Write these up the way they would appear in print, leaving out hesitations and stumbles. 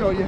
show you.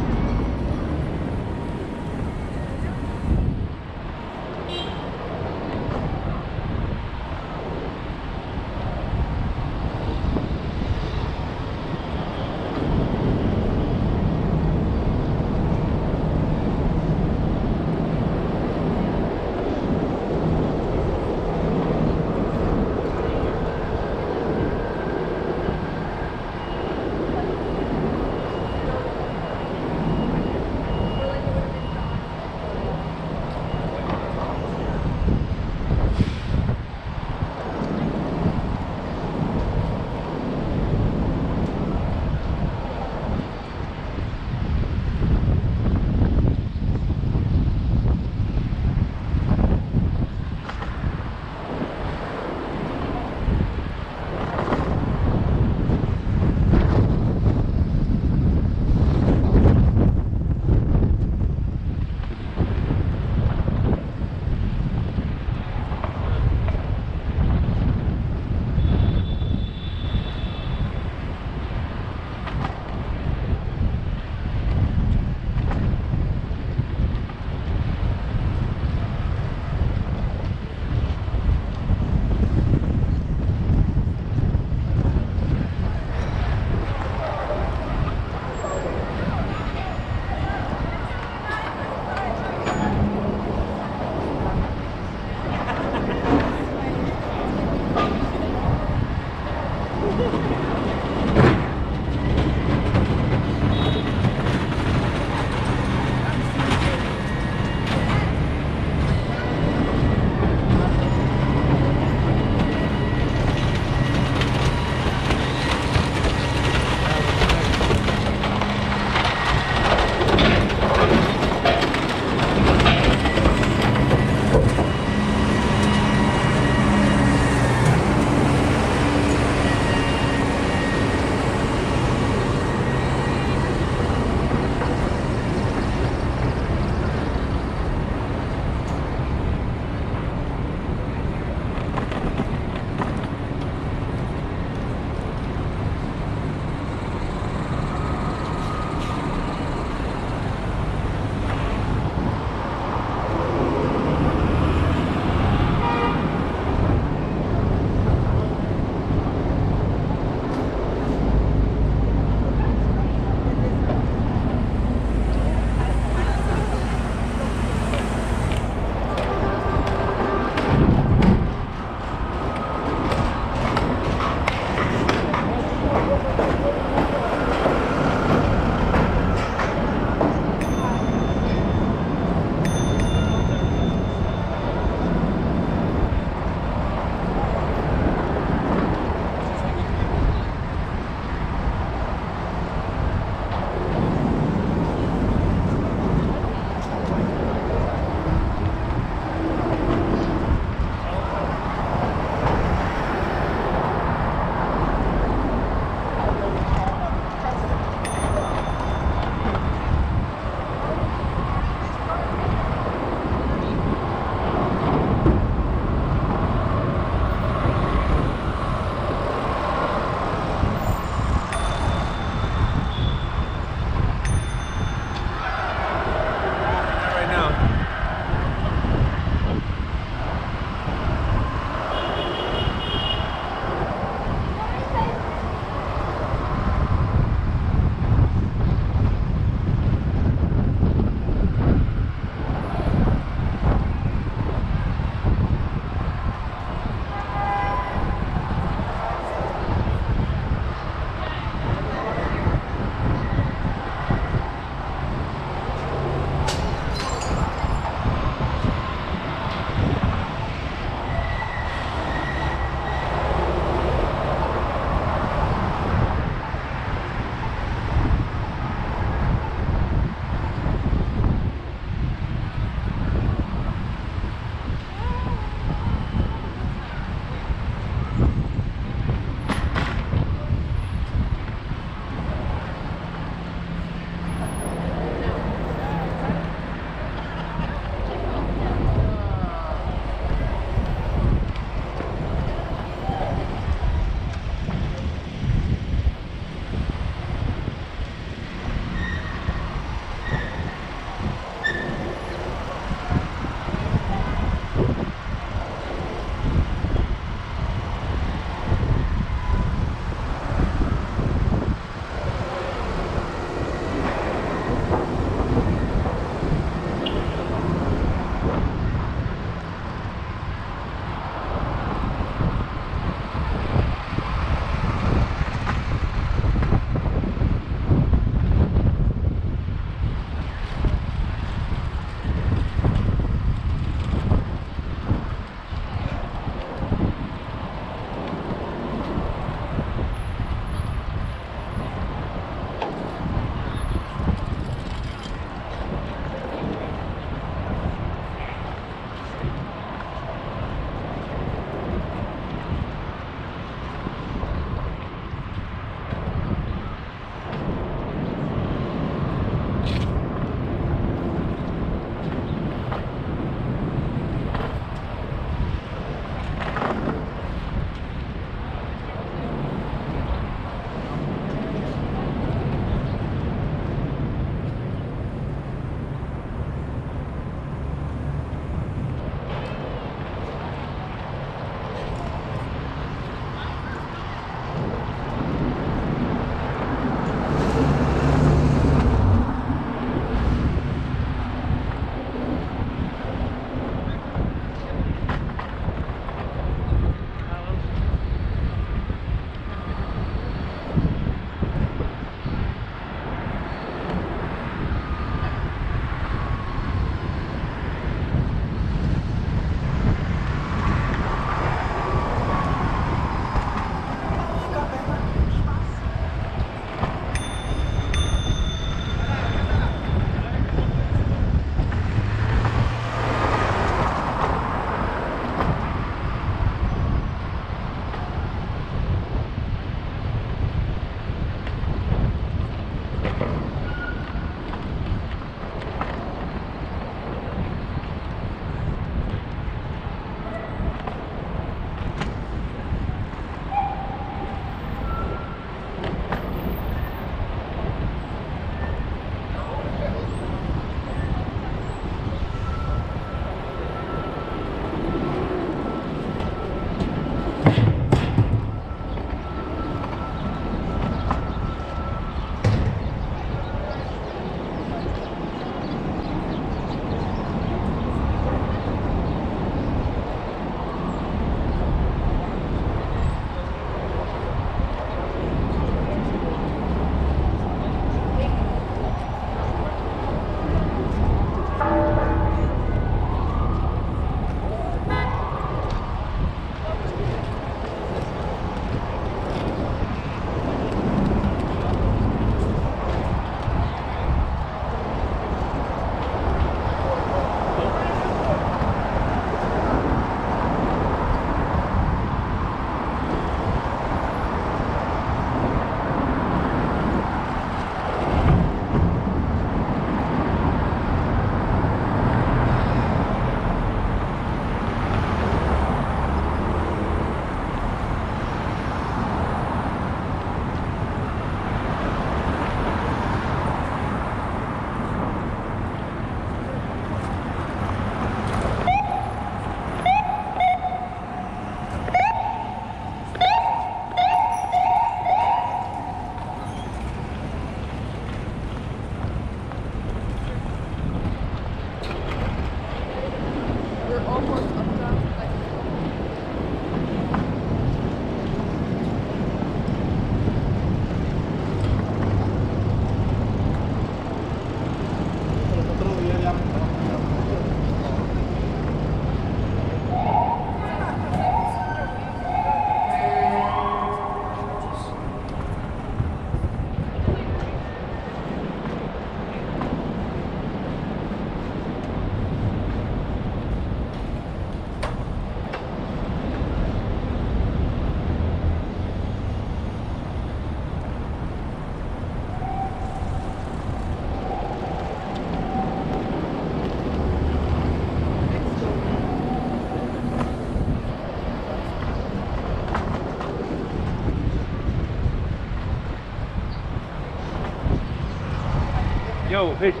Yo, Richard.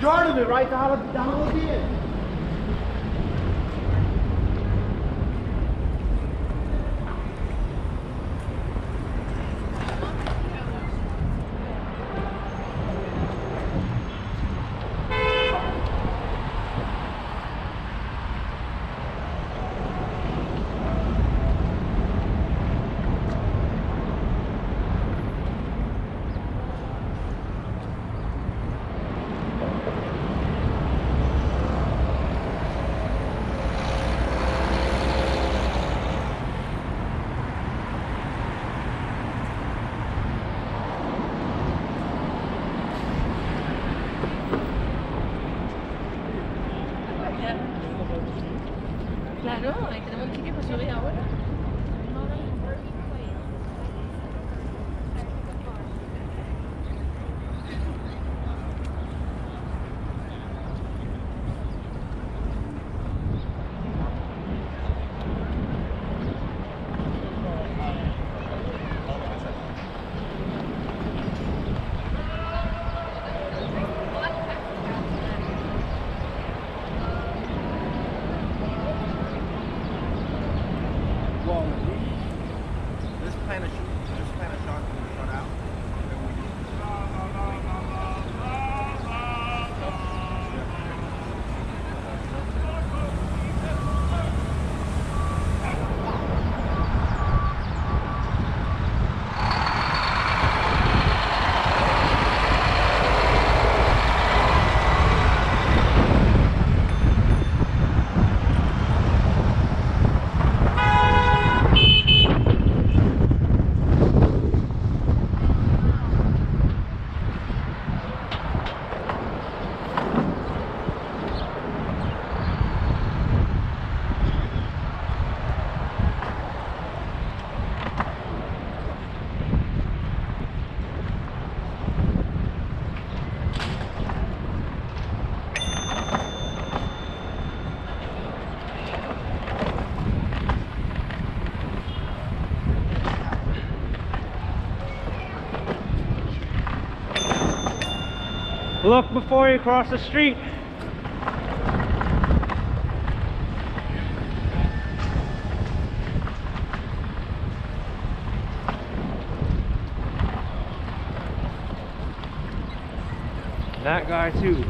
You heard of it, right? The whole deal. Claro, ahí tenemos que ir para subir ahora. Look before you cross the street. That guy too.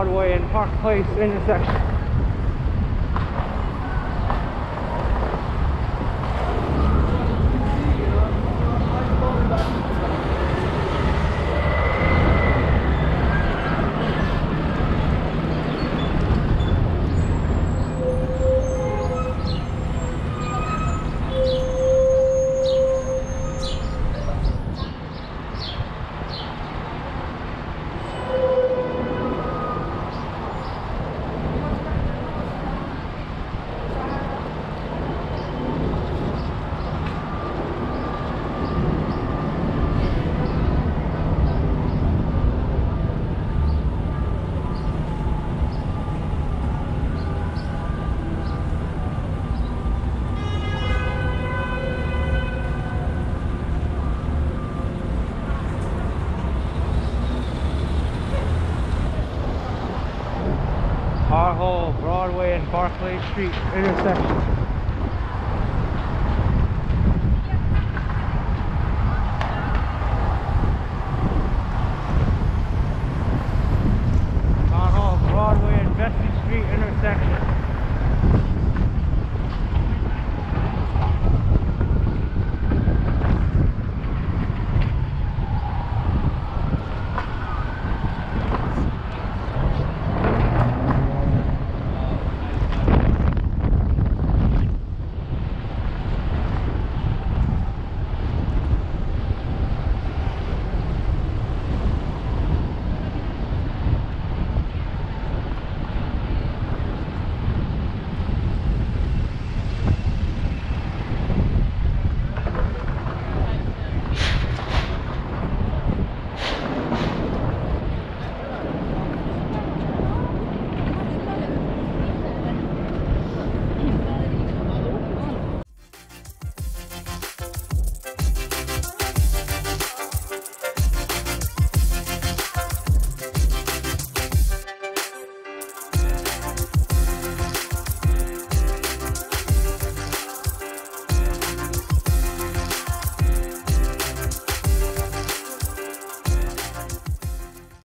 Broadway and Park Place intersection. Our whole Broadway and Barclay Street intersection.